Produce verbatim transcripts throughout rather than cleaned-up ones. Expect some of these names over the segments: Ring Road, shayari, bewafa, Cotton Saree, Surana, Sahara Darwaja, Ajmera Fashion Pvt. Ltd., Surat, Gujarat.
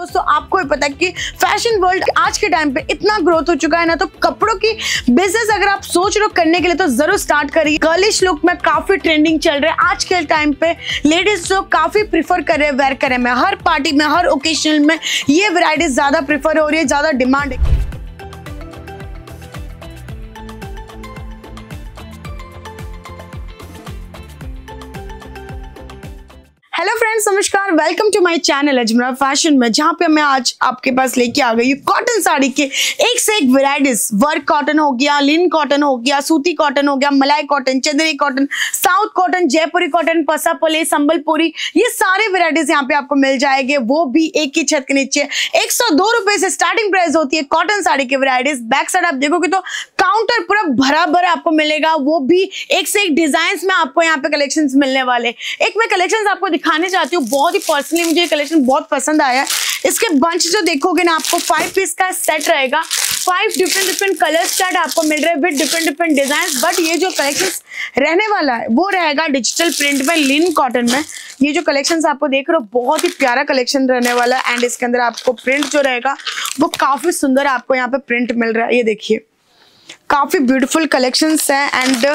दोस्तों आपको भी पता है कि फैशन वर्ल्ड आज के टाइम पे इतना ग्रोथ हो चुका है ना, तो कपड़ों की बिजनेस अगर आप सोच रहे हो करने के लिए तो जरूर स्टार्ट करिए। गर्लिश लुक में काफी ट्रेंडिंग चल रहा है आज के टाइम पे, लेडीज लोग काफी प्रीफर कर रहे हैं वेयर करें में, हर पार्टी में हर ओकेजन में ये वैरायटी ज्यादा प्रीफर हो रही है, ज्यादा डिमांड है। हेलो फ्रेंड्स, नमस्कार, welcome to my channel Ajmera fashion में, जहां पे मैं आज आपके पास लेके आ गई हूँ कॉटन साड़ी के एक से एक वेराइटीज। वर्क कॉटन हो गया, लिन कॉटन हो गया, सूती कॉटन हो गया, मलाई cotton, Chanderi cotton, south cotton, Jaipuri cotton, पसापले, Sambalpuri, ये सारे वेराइटीज यहाँ पे आपको मिल जाएंगे, वो भी एक ही छत के नीचे। एक सौ दो रुपए से स्टार्टिंग प्राइस होती है कॉटन साड़ी की वेराइटीज। बैक साइड आप देखोगे तो काउंटर पूरा भरा भरा आपको मिलेगा, वो भी एक से एक डिजाइन में आपको यहाँ पे कलेक्शन मिलने वाले। एक मैं कलेक्शन आपको खाने चाहती हूँ, बहुत ही पर्सनली मुझे ये कलेक्शन बहुत पसंद आया है। इसके बंच जो देखोगे ना आपको फाइव पीस का सेट रहेगा, five different different colour start आपको मिल रहे हैं with different different design. But ये जो कलेक्शन रहने वाला है वो रहेगा डिजिटल प्रिंट में, लिन कॉटन में। ये जो कलेक्शन आपको देख रहे हो बहुत ही प्यारा कलेक्शन रहने वाला है, एंड इसके अंदर आपको प्रिंट जो रहेगा वो काफी सुंदर आपको यहाँ पे प्रिंट मिल रहा है। ये देखिए काफी ब्यूटीफुल कलेक्शन है, एंड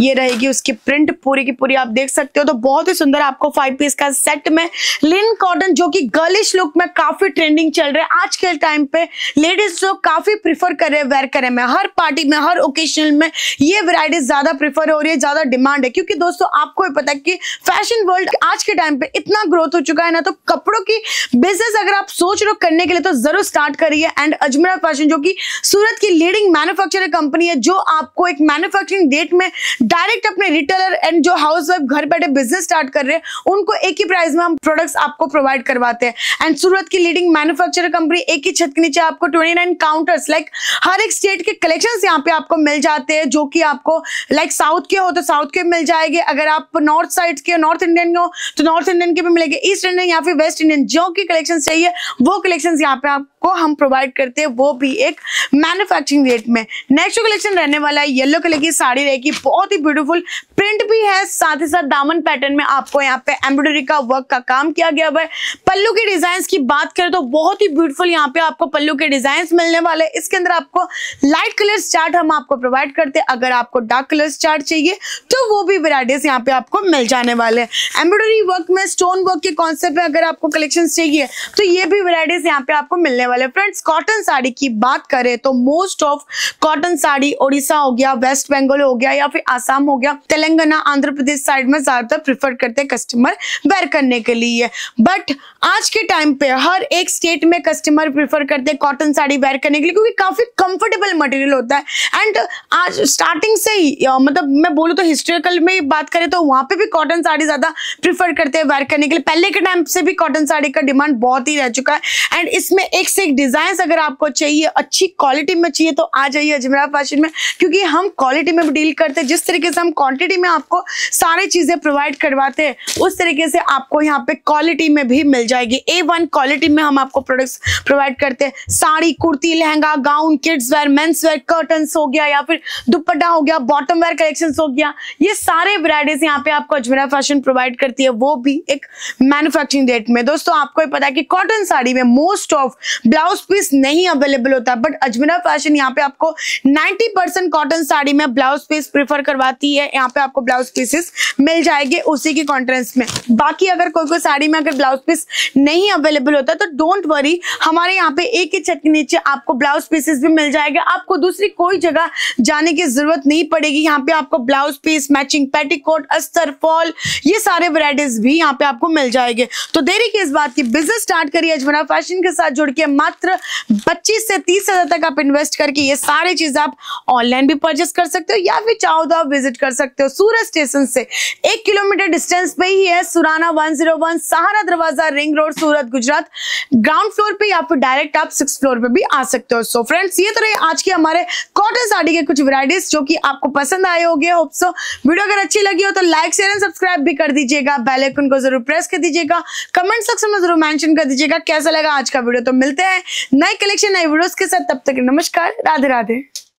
ये रहेगी उसकी प्रिंट पूरी की पूरी आप देख सकते हो। तो बहुत ही सुंदर आपको फाइव पीस का सेट में लिन कॉटन, जो कि गर्लिश लुक में काफी ट्रेंडिंग चल रहा है आज के टाइम पे, लेडीज लोग काफी प्रीफर कर रहे हैं वेयर करें में, हर पार्टी में हर ओकेजन में ये वैरायटी ज्यादा प्रीफर हो रही है, ज्यादा डिमांड है। क्योंकि दोस्तों आपको भी पता है कि फैशन वर्ल्ड आज के टाइम पे इतना ग्रोथ हो चुका है ना, तो कपड़ों की बिजनेस अगर आप सोच रहे हो करने के लिए तो जरूर स्टार्ट करिए। एंड अजमेरा फैशन जो कि सूरत की लीडिंग मैन्युफैक्चरिंग कंपनी है, जो आपको एक मैन्युफैक्चरिंग डेट में डायरेक्ट अपने रिटेलर एंड जो हाउसवाइफ घर बैठे बिजनेस स्टार्ट कर रहे हैं उनको एक ही प्राइस में हम प्रोडक्ट्स आपको प्रोवाइड करवाते हैं। एंड सूरत की लीडिंग मैन्युफैक्चरर कंपनी, एक ही छत के नीचे आपको उनतीस काउंटर्स, लाइक हर एक स्टेट के कलेक्शंस यहाँ पे आपको मिल जाते हैं, जो कि आपको लाइक साउथ के हो तो साउथ के मिल जाएंगे, अगर आप नॉर्थ साइड के नॉर्थ इंडियन के हो तो नॉर्थ इंडियन के भी मिलेंगे, ईस्ट इंडियन या फिर वेस्ट इंडियन जो की कलेक्शन चाहिए वो कलेक्शन यहाँ पे आपको हम प्रोवाइड करते हैं, वो भी एक मैन्युफैक्चरिंग रेट में। नेक्स्ट कलेक्शन रहने वाला है येलो कलर की साड़ी रहेगी, बहुत ब्यूटीफुल प्रिंट भी है, साथ ही साथ दामन पैटर्न में आपको यहाँ पे एम्ब्रॉयडरी का वर्क का काम किया गया है। पल्लू के डिजाइन की बात करें तो बहुत ही ब्यूटीफुल यहाँ पे आपको पल्लू के डिजाइन मिलने वाले। इसके अंदर आपको लाइट कलर चार्ट हम आपको प्रोवाइड करते हैं, अगर आपको डार्क कलर चार्ट चाहिए तो वो भी वैराइटीज यहाँ पे आपको मिल जाने वाले। एम्ब्रॉयडरी वर्क में स्टोन वर्क के कॉन्सेप्ट में अगर आपको कलेक्शन चाहिए तो ये भी वैराइटीज यहाँ पे आपको मिलने वाले। फ्रेंड्स, कॉटन साड़ी की बात करें तो most of cotton sari Odisha हो गया, वेस्ट बंगाल हो गया, या फिर आसाम हो गया, तेलंगाना आंध्र प्रदेश साइड में ज्यादातर प्रिफर करते हैं कस्टमर वेयर करने के लिए। बट आज के टाइम पे हर एक स्टेट में कस्टमर प्रिफर करते हैं कॉटन साड़ी वेयर करने के लिए, क्योंकि काफी कंफर्टेबल मटेरियल होता है। एंड आज स्टार्टिंग से ही, मतलब मैं बोलूँ तो हिस्टोरिकल में बात करें तो वहां पे भी कॉटन साड़ी ज्यादा प्रिफर करते हैं वेयर करने के लिए, पहले के टाइम से भी कॉटन साड़ी का डिमांड बहुत ही रह चुका है। एंड इसमें एक से एक डिजाइन अगर आपको चाहिए अच्छी क्वालिटी में चाहिए तो आ जाइए अजमेरा फैशन में, क्योंकि हम क्वालिटी में भी डील करते हैं। जिस तरीके से हम क्वांटिटी में आपको सारी चीजें प्रोवाइड करवाते हैं उस तरीके से आपको यहाँ पे क्वालिटी में भी मिल जाएगी। ए वन क्वालिटी में हम आपको प्रोडक्ट्स प्रोवाइड करते हैं, sari, kurti, lehenga, gown, kids wear, men's wear, curtains हो गया या फिर दुपट्टा हो गया, बॉटम वेयर कलेक्शंस हो गया, ये सारे वैरायटीज यहाँ पे आपको अजमेरा फैशन प्रोवाइड करती है, वो भी एक मैन्युफैक्चरिंग रेट में। दोस्तों आपको पता है कि कॉटन साड़ी में मोस्ट ऑफ ब्लाउज पीस नहीं अवेलेबल होता, बट अजमेरा फैशन यहाँ पे आपको नाइनटी परसेंट कॉटन साड़ी में ब्लाउज पीस प्रिफर करवाती है, यहाँ पे आपको ब्लाउज पीसेस मिल जाएंगे उसी के कॉन्ट्रास्ट में। बाकी अगर कोई कोई साड़ी में अगर ब्लाउज पीस नहीं अवेलेबल होता तो डोंट वरी, हमारे यहाँ पे एक ही छत के नीचे आपको ब्लाउज पीसेस भी मिल जाएगा, आपको दूसरी कोई जगह जाने की जरूरत नहीं पड़ेगी। यहाँ पे आपको ब्लाउज पीस, मैचिंग पेटीकोट, अस्तर, फॉल, ये सारे वैरायटीज भी यहाँ पे आपको मिल जाएंगे। तो देरी की इस बात की, बिजनेस स्टार्ट करिए अजमेरा फैशन के साथ जुड़ के। मात्र पच्चीस से तीस हजार तक आप इन्वेस्ट करके ये सारी चीज आप ऑनलाइन भी परचेस कर सकते हो या फिर चाहो तो आप विजिट कर सकते हो। सूरत स्टेशन से एक किलोमीटर डिस्टेंस पे ही है Surana one zero one Sahara Darwaja ring road Surat Gujarat, ground floor पे या फिर डायरेक्ट आप सिक्स फ्लोर पे भी आ सकते हो। सो फ्रेंड्स, ये तो रहे आज के हमारे कॉटन साड़ी के कुछ वैरायटीज जो कि आपको पसंद आए होंगे। होप सो वीडियो अगर अच्छी लगी हो तो लाइक, शेयर एंड सब्सक्राइब भी कर दीजिएगा, बेल आइकन को जरूर प्रेस कर दीजिएगा, कमेंट सेक्शन में जरूर मेंशन कर दीजिएगा कैसा लगा आज का वीडियो। तो मिलते हैं नए कलेक्शन नए वीडियोस के साथ, तब तक नमस्कार, राधे राधे।